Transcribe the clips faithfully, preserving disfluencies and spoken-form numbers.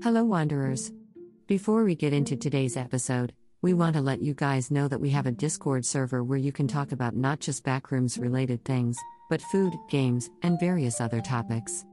Hello, Wanderers. Before we get into today's episode, we want to let you guys know that we have a Discord server where you can talk about not just backrooms related things, but food, games, and various other topics.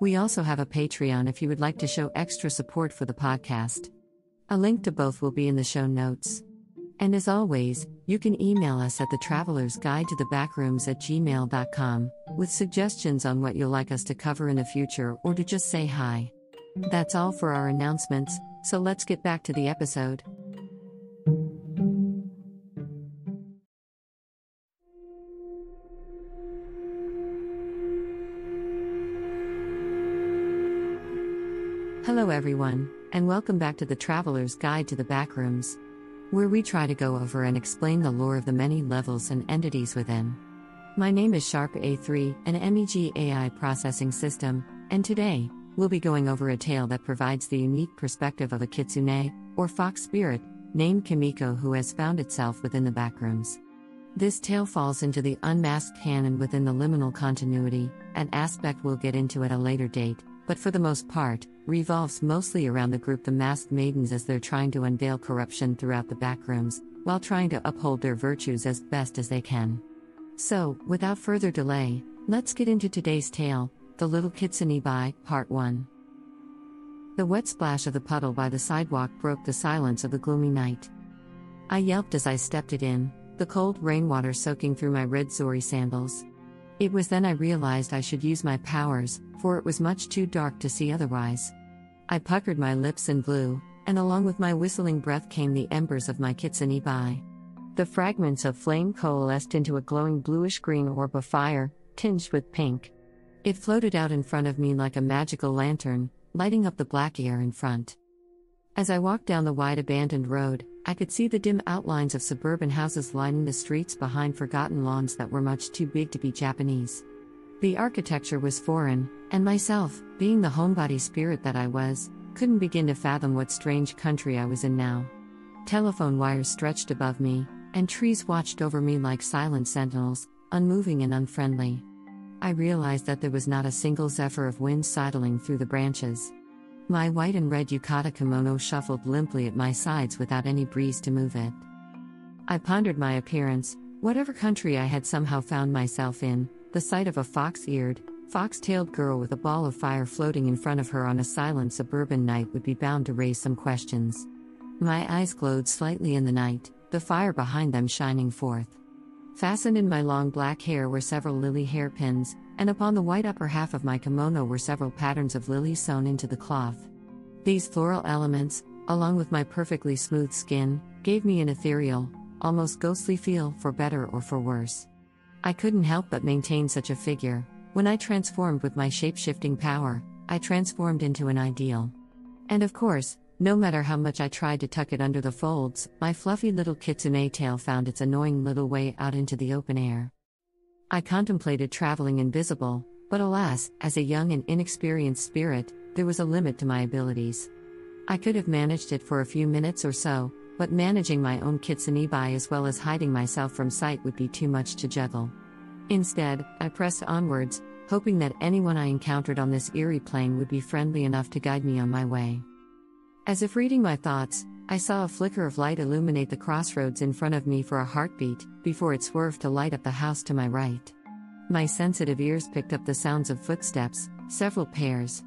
We also have a Patreon if you would like to show extra support for the podcast. A link to both will be in the show notes. And as always, you can email us at the Traveler's Guide to the Backrooms at gmail dot com, with suggestions on what you'll like us to cover in the future or to just say hi. That's all for our announcements, so let's get back to the episode. Hello everyone, and welcome back to the Traveler's Guide to the Backrooms, where we try to go over and explain the lore of the many levels and entities within. My name is Sharp A three, an M E G A I processing system, and today, we'll be going over a tale that provides the unique perspective of a kitsune, or fox spirit, named Kimiko who has found itself within the Backrooms. This tale falls into the unmasked canon within the liminal continuity, an aspect we'll get into at a later date, but for the most part, revolves mostly around the group the Masked Maidens as they're trying to unveil corruption throughout the Backrooms, while trying to uphold their virtues as best as they can. So, without further delay, let's get into today's tale, The Little Kitsunebi, Part one. The wet splash of the puddle by the sidewalk broke the silence of the gloomy night. I yelped as I stepped it in, the cold rainwater soaking through my red Zori sandals. It was then I realized I should use my powers, for it was much too dark to see otherwise. I puckered my lips and blew, and along with my whistling breath came the embers of my kitsunebi. The fragments of flame coalesced into a glowing bluish-green orb of fire, tinged with pink. It floated out in front of me like a magical lantern, lighting up the black air in front. As I walked down the wide abandoned road, I could see the dim outlines of suburban houses lining the streets behind forgotten lawns that were much too big to be Japanese. The architecture was foreign, and myself, being the homebody spirit that I was, couldn't begin to fathom what strange country I was in now. Telephone wires stretched above me, and trees watched over me like silent sentinels, unmoving and unfriendly. I realized that there was not a single zephyr of wind sidling through the branches. My white and red yukata kimono shuffled limply at my sides without any breeze to move it. I pondered my appearance, whatever country I had somehow found myself in. The sight of a fox-eared, fox-tailed girl with a ball of fire floating in front of her on a silent suburban night would be bound to raise some questions. My eyes glowed slightly in the night, the fire behind them shining forth. Fastened in my long black hair were several lily hairpins, and upon the white upper half of my kimono were several patterns of lilies sewn into the cloth. These floral elements, along with my perfectly smooth skin, gave me an ethereal, almost ghostly feel, for better or for worse. I couldn't help but maintain such a figure. When I transformed with my shape-shifting power, I transformed into an ideal. And of course, no matter how much I tried to tuck it under the folds, my fluffy little kitsune tail found its annoying little way out into the open air. I contemplated traveling invisible, but alas, as a young and inexperienced spirit, there was a limit to my abilities. I could have managed it for a few minutes or so, but managing my own kitsunebi as well as hiding myself from sight would be too much to juggle. Instead, I pressed onwards, hoping that anyone I encountered on this eerie plain would be friendly enough to guide me on my way. As if reading my thoughts, I saw a flicker of light illuminate the crossroads in front of me for a heartbeat, before it swerved to light up the house to my right. My sensitive ears picked up the sounds of footsteps, several pairs.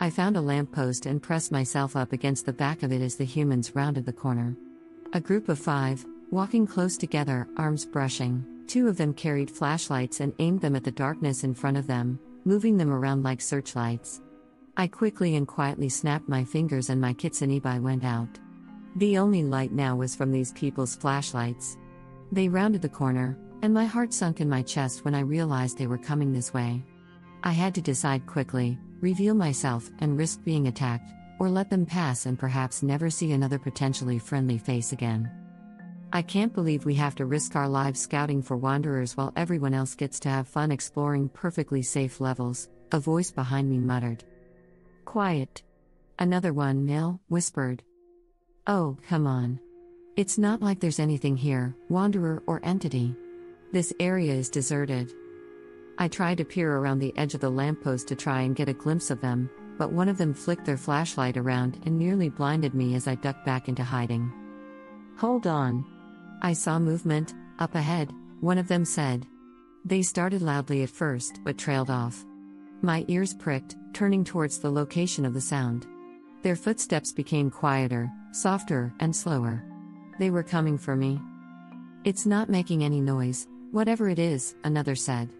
I found a lamppost and pressed myself up against the back of it as the humans rounded the corner. A group of five, walking close together, arms brushing. Two of them carried flashlights and aimed them at the darkness in front of them, moving them around like searchlights. I quickly and quietly snapped my fingers and my kitsunebi went out. The only light now was from these people's flashlights. They rounded the corner, and my heart sunk in my chest when I realized they were coming this way. I had to decide quickly, reveal myself and risk being attacked, or let them pass and perhaps never see another potentially friendly face again. I can't believe we have to risk our lives scouting for wanderers while everyone else gets to have fun exploring perfectly safe levels, a voice behind me muttered. Quiet. Another one, Mil, whispered. Oh, come on. It's not like there's anything here, wanderer or entity. This area is deserted. I tried to peer around the edge of the lamppost to try and get a glimpse of them, but one of them flicked their flashlight around and nearly blinded me as I ducked back into hiding. Hold on. I saw movement, up ahead, one of them said. They started loudly at first, but trailed off. My ears pricked, turning towards the location of the sound. Their footsteps became quieter, softer, and slower. They were coming for me. It's not making any noise, whatever it is, another said.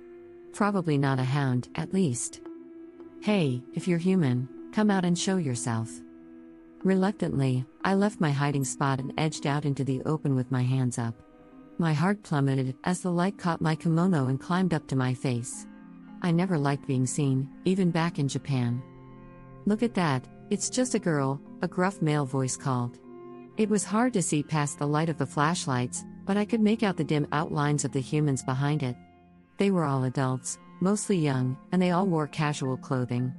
Probably not a hound, at least. Hey, if you're human, come out and show yourself. Reluctantly, I left my hiding spot and edged out into the open with my hands up. My heart plummeted as the light caught my kimono and climbed up to my face. I never liked being seen, even back in Japan. Look at that, it's just a girl, a gruff male voice called. It was hard to see past the light of the flashlights, but I could make out the dim outlines of the humans behind it. They were all adults, mostly young, and they all wore casual clothing.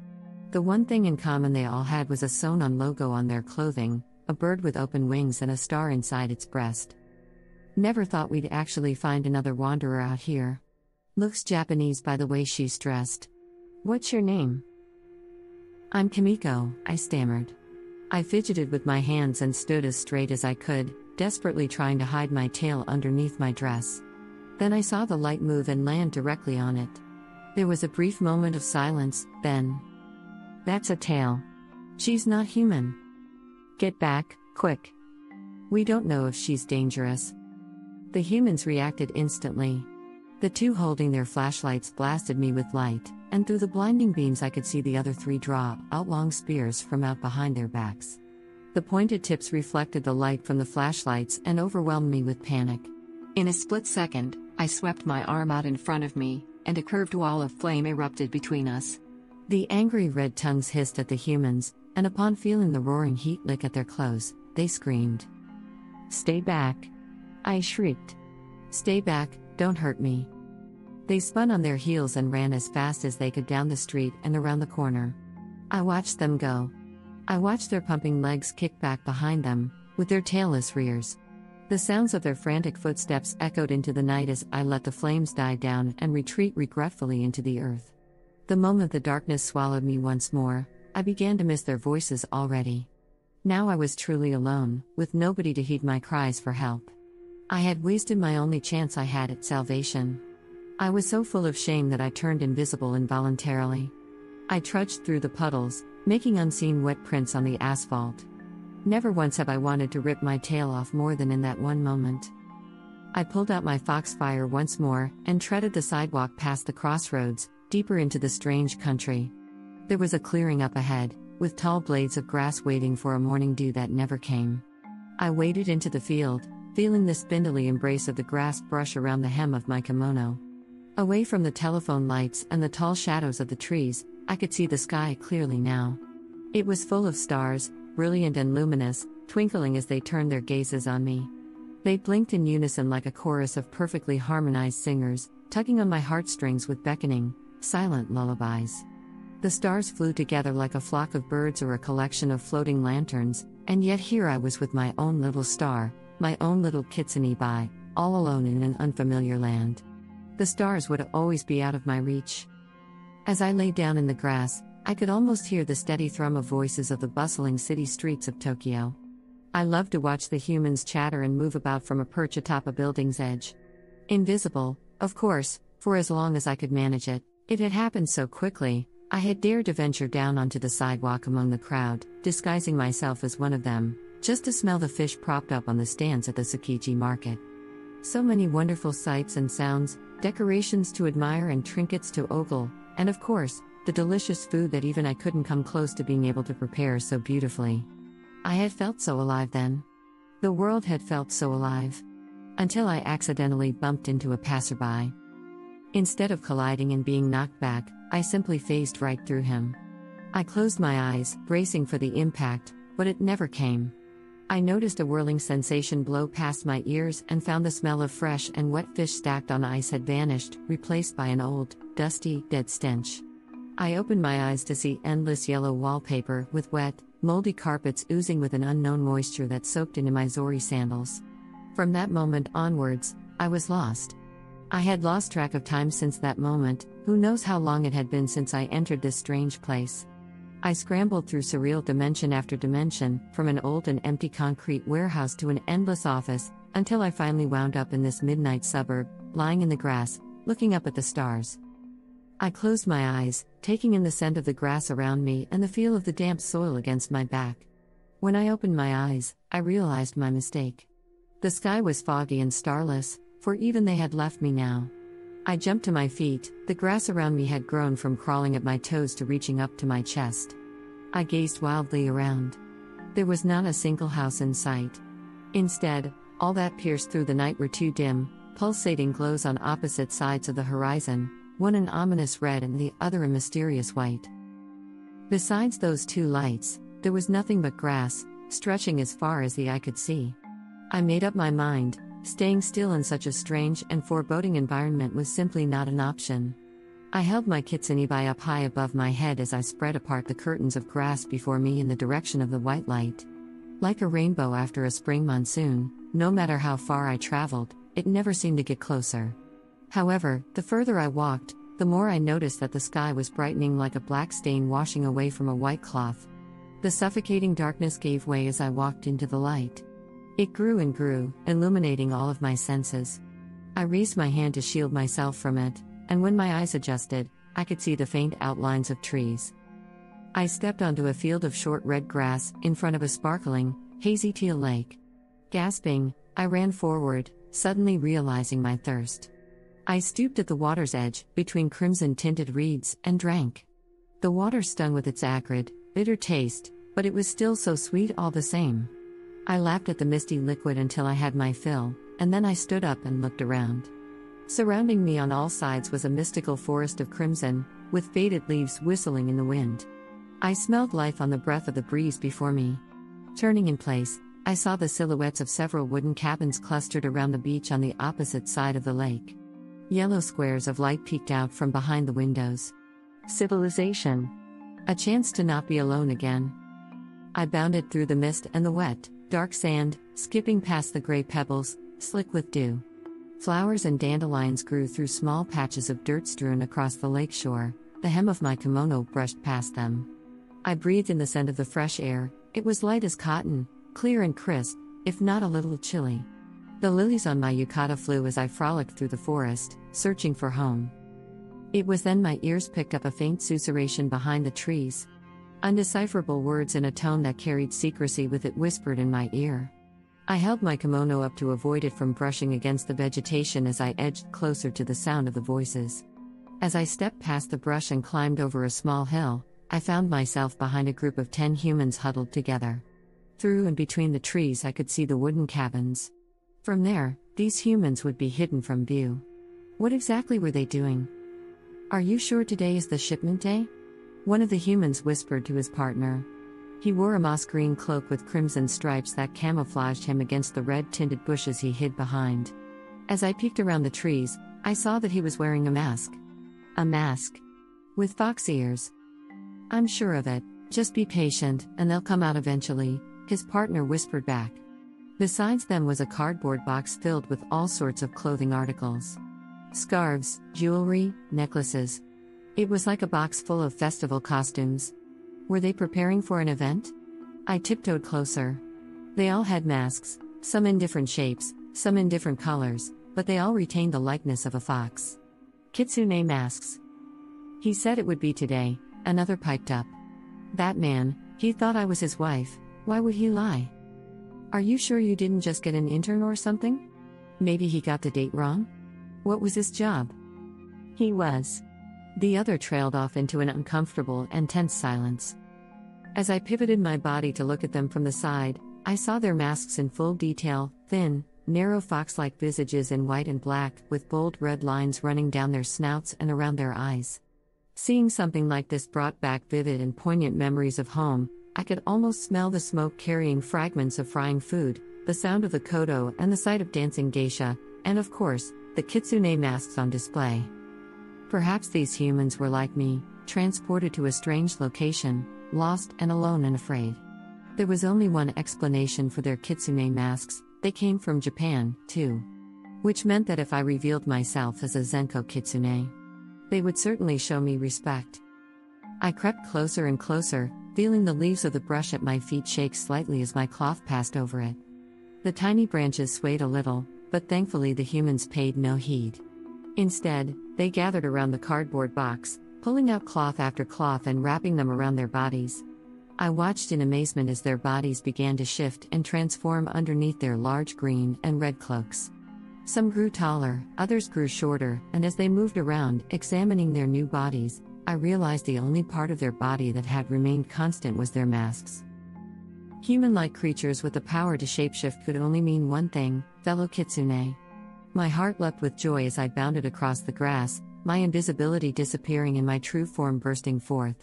The one thing in common they all had was a Sonon logo on their clothing, a bird with open wings and a star inside its breast. Never thought we'd actually find another wanderer out here. Looks Japanese by the way she's dressed. What's your name? I'm Kimiko, I stammered. I fidgeted with my hands and stood as straight as I could, desperately trying to hide my tail underneath my dress. Then I saw the light move and land directly on it. There was a brief moment of silence, then... That's a tail. She's not human. Get back, quick. We don't know if she's dangerous. The humans reacted instantly. The two holding their flashlights blasted me with light, and through the blinding beams I could see the other three draw out long spears from out behind their backs. The pointed tips reflected the light from the flashlights and overwhelmed me with panic. In a split second, I swept my arm out in front of me, and a curved wall of flame erupted between us. The angry red tongues hissed at the humans, and upon feeling the roaring heat lick at their clothes, they screamed. Stay back! I shrieked. Stay back, don't hurt me. They spun on their heels and ran as fast as they could down the street and around the corner. I watched them go. I watched their pumping legs kick back behind them, with their tailless rears. The sounds of their frantic footsteps echoed into the night as I let the flames die down and retreat regretfully into the earth. The moment the darkness swallowed me once more, I began to miss their voices already. Now I was truly alone, with nobody to heed my cries for help. I had wasted my only chance I had at salvation. I was so full of shame that I turned invisible involuntarily. I trudged through the puddles, making unseen wet prints on the asphalt. Never once have I wanted to rip my tail off more than in that one moment. I pulled out my Foxfire once more and treaded the sidewalk past the crossroads, deeper into the strange country. There was a clearing up ahead, with tall blades of grass waiting for a morning dew that never came. I waded into the field, feeling the spindly embrace of the grass brush around the hem of my kimono. Away from the telephone lights and the tall shadows of the trees, I could see the sky clearly now. It was full of stars, brilliant and luminous, twinkling as they turned their gazes on me. They blinked in unison like a chorus of perfectly harmonized singers, tugging on my heartstrings with beckoning, silent lullabies. The stars flew together like a flock of birds or a collection of floating lanterns, and yet here I was with my own little star, my own little Kitsunebi, all alone in an unfamiliar land. The stars would always be out of my reach. As I lay down in the grass, I could almost hear the steady thrum of voices of the bustling city streets of Tokyo. I loved to watch the humans chatter and move about from a perch atop a building's edge. Invisible, of course, for as long as I could manage it. It had happened so quickly, I had dared to venture down onto the sidewalk among the crowd, disguising myself as one of them, just to smell the fish propped up on the stands at the Tsukiji market. So many wonderful sights and sounds, decorations to admire and trinkets to ogle, and of course, the delicious food that even I couldn't come close to being able to prepare so beautifully. I had felt so alive then. The world had felt so alive. Until I accidentally bumped into a passerby. Instead of colliding and being knocked back, I simply phased right through him. I closed my eyes, bracing for the impact, but it never came. I noticed a whirling sensation blow past my ears and found the smell of fresh and wet fish stacked on ice had vanished, replaced by an old, dusty, dead stench. I opened my eyes to see endless yellow wallpaper with wet, moldy carpets oozing with an unknown moisture that soaked into my Zori sandals. From that moment onwards, I was lost. I had lost track of time since that moment, who knows how long it had been since I entered this strange place. I scrambled through surreal dimension after dimension, from an old and empty concrete warehouse to an endless office, until I finally wound up in this midnight suburb, lying in the grass, looking up at the stars. I closed my eyes, taking in the scent of the grass around me and the feel of the damp soil against my back. When I opened my eyes, I realized my mistake. The sky was foggy and starless, for even they had left me now. I jumped to my feet. The grass around me had grown from crawling at my toes to reaching up to my chest. I gazed wildly around. There was not a single house in sight. Instead, all that pierced through the night were two dim, pulsating glows on opposite sides of the horizon, one an ominous red and the other a mysterious white. Besides those two lights, there was nothing but grass, stretching as far as the eye could see. I made up my mind. Staying still in such a strange and foreboding environment was simply not an option. I held my Kitsunebi up high above my head as I spread apart the curtains of grass before me in the direction of the white light. Like a rainbow after a spring monsoon, no matter how far I traveled, it never seemed to get closer. However, the further I walked, the more I noticed that the sky was brightening like a black stain washing away from a white cloth. The suffocating darkness gave way as I walked into the light. It grew and grew, illuminating all of my senses. I raised my hand to shield myself from it, and when my eyes adjusted, I could see the faint outlines of trees. I stepped onto a field of short red grass in front of a sparkling, hazy teal lake. Gasping, I ran forward, suddenly realizing my thirst. I stooped at the water's edge, between crimson-tinted reeds, and drank. The water stung with its acrid, bitter taste, but it was still so sweet all the same. I lapped at the misty liquid until I had my fill, and then I stood up and looked around. Surrounding me on all sides was a mystical forest of crimson, with faded leaves whistling in the wind. I smelled life on the breath of the breeze before me. Turning in place, I saw the silhouettes of several wooden cabins clustered around the beach on the opposite side of the lake. Yellow squares of light peeked out from behind the windows. Civilization. A chance to not be alone again. I bounded through the mist and the wet, dark sand, skipping past the gray pebbles, slick with dew. Flowers and dandelions grew through small patches of dirt strewn across the lakeshore. The hem of my kimono brushed past them. I breathed in the scent of the fresh air. It was light as cotton, clear and crisp, if not a little chilly. The lilies on my yukata flew as I frolicked through the forest, searching for home. It was then my ears picked up a faint susurration behind the trees. Undecipherable words in a tone that carried secrecy with it whispered in my ear. I held my kimono up to avoid it from brushing against the vegetation as I edged closer to the sound of the voices. As I stepped past the brush and climbed over a small hill, I found myself behind a group of ten humans huddled together. Through and between the trees I could see the wooden cabins. From there, these humans would be hidden from view. What exactly were they doing? "Are you sure today is the shipment day?" one of the humans whispered to his partner. He wore a moss-green cloak with crimson stripes that camouflaged him against the red-tinted bushes he hid behind. As I peeked around the trees, I saw that he was wearing a mask. A mask. With fox ears. "I'm sure of it, just be patient, and they'll come out eventually," his partner whispered back. Besides them was a cardboard box filled with all sorts of clothing articles. Scarves, jewelry, necklaces. It was like a box full of festival costumes. Were they preparing for an event? I tiptoed closer. They all had masks, some in different shapes, some in different colors, but they all retained the likeness of a fox. "Kitsune masks. He said it would be today," another piped up. "That man, he thought I was his wife, why would he lie?" "Are you sure you didn't just get an intern or something? Maybe he got the date wrong? What was his job?" "He was." The other trailed off into an uncomfortable and tense silence. As I pivoted my body to look at them from the side, I saw their masks in full detail, thin, narrow fox-like visages in white and black, with bold red lines running down their snouts and around their eyes. Seeing something like this brought back vivid and poignant memories of home. I could almost smell the smoke carrying fragments of frying food, the sound of the kodo and the sight of dancing geisha, and of course, the kitsune masks on display. Perhaps these humans were like me, transported to a strange location, lost and alone and afraid. There was only one explanation for their kitsune masks: they came from Japan, too. Which meant that if I revealed myself as a Zenko kitsune, they would certainly show me respect. I crept closer and closer, feeling the leaves of the brush at my feet shake slightly as my cloth passed over it. The tiny branches swayed a little, but thankfully the humans paid no heed. Instead, they gathered around the cardboard box, pulling out cloth after cloth and wrapping them around their bodies. I watched in amazement as their bodies began to shift and transform underneath their large green and red cloaks. Some grew taller, others grew shorter, and as they moved around, examining their new bodies, I realized the only part of their body that had remained constant was their masks. Human-like creatures with the power to shapeshift could only mean one thing, fellow kitsune. My heart leapt with joy as I bounded across the grass, my invisibility disappearing and my true form bursting forth.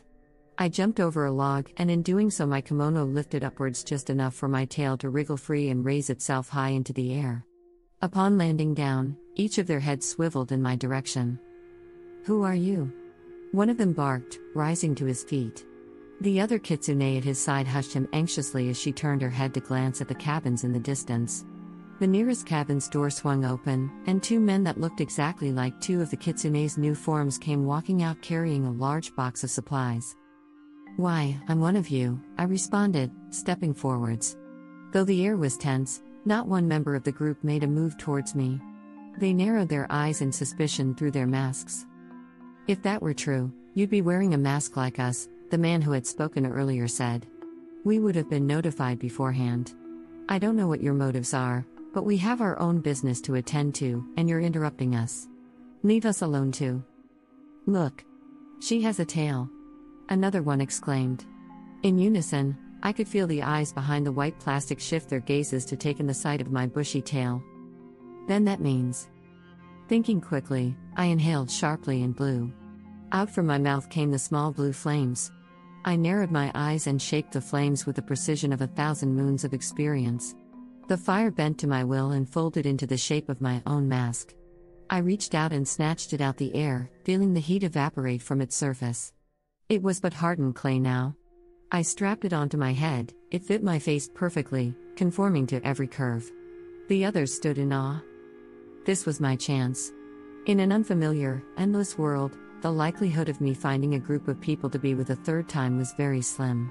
I jumped over a log, and in doing so my kimono lifted upwards just enough for my tail to wriggle free and raise itself high into the air. Upon landing down, each of their heads swiveled in my direction. "Who are you?" one of them barked, rising to his feet. The other kitsune at his side hushed him anxiously as she turned her head to glance at the cabins in the distance. The nearest cabin's door swung open, and two men that looked exactly like two of the kitsune's new forms came walking out carrying a large box of supplies. "Why, I'm one of you," I responded, stepping forwards. Though the air was tense, not one member of the group made a move towards me. They narrowed their eyes in suspicion through their masks. "If that were true, you'd be wearing a mask like us," the man who had spoken earlier said. "We would have been notified beforehand. I don't know what your motives are, but we have our own business to attend to, and you're interrupting us. Leave us alone too." "Look. She has a tail," another one exclaimed. In unison, I could feel the eyes behind the white plastic shift their gazes to take in the sight of my bushy tail. "Then that means..." Thinking quickly, I inhaled sharply and blew. Out from my mouth came the small blue flames. I narrowed my eyes and shaped the flames with the precision of a thousand moons of experience. The fire bent to my will and folded into the shape of my own mask. I reached out and snatched it out the air, feeling the heat evaporate from its surface. It was but hardened clay now. I strapped it onto my head, it fit my face perfectly, conforming to every curve. The others stood in awe. This was my chance. In an unfamiliar, endless world, the likelihood of me finding a group of people to be with a third time was very slim.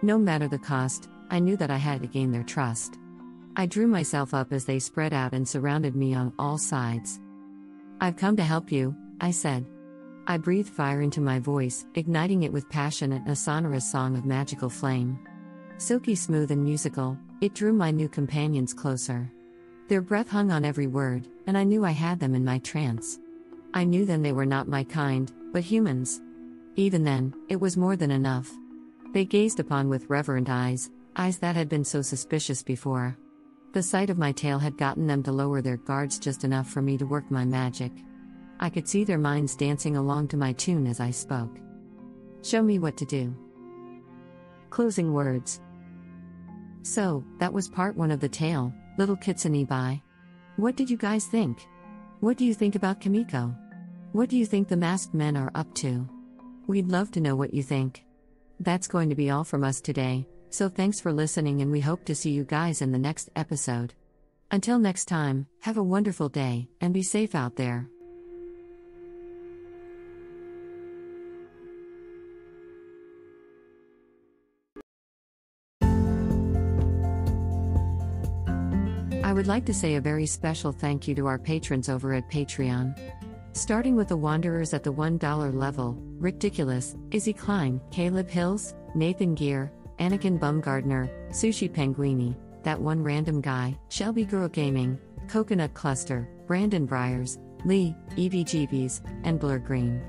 No matter the cost, I knew that I had to gain their trust. I drew myself up as they spread out and surrounded me on all sides. "I've come to help you," I said. I breathed fire into my voice, igniting it with passion and a sonorous song of magical flame. Silky smooth and musical, it drew my new companions closer. Their breath hung on every word, and I knew I had them in my trance. I knew then they were not my kind, but humans. Even then, it was more than enough. They gazed upon with reverent eyes, eyes that had been so suspicious before. The sight of my tail had gotten them to lower their guards just enough for me to work my magic. I could see their minds dancing along to my tune as I spoke. "Show me what to do." Closing words. So, that was part one of the tale. Little Kitsunebi. What did you guys think? What do you think about Kimiko? What do you think the masked men are up to? We'd love to know what you think. That's going to be all from us today, so thanks for listening and we hope to see you guys in the next episode. Until next time, have a wonderful day, and be safe out there. I would like to say a very special thank you to our patrons over at Patreon. Starting with the Wanderers at the one dollar level, Ridiculous, Izzy Klein, Caleb Hills, Nathan Gear, Anakin Bumgardner, Sushi Penguini, That One Random Guy, Shelby Girl Gaming, Coconut Cluster, Brandon Briers, Lee, E V G Bs, and Blur Green.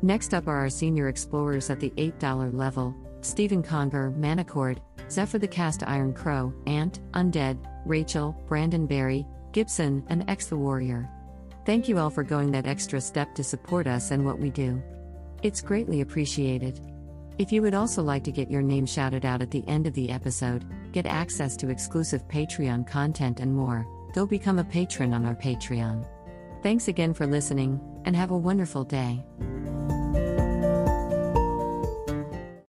Next up are our Senior Explorers at the eight dollar level, Stephen Conger, Manicord, Zephyr the Cast Iron Crow, Ant, Undead, Rachel, Brandon Berry, Gibson, and X the Warrior. Thank you all for going that extra step to support us and what we do. It's greatly appreciated. If you would also like to get your name shouted out at the end of the episode, get access to exclusive Patreon content and more, go become a patron on our Patreon. Thanks again for listening, and have a wonderful day.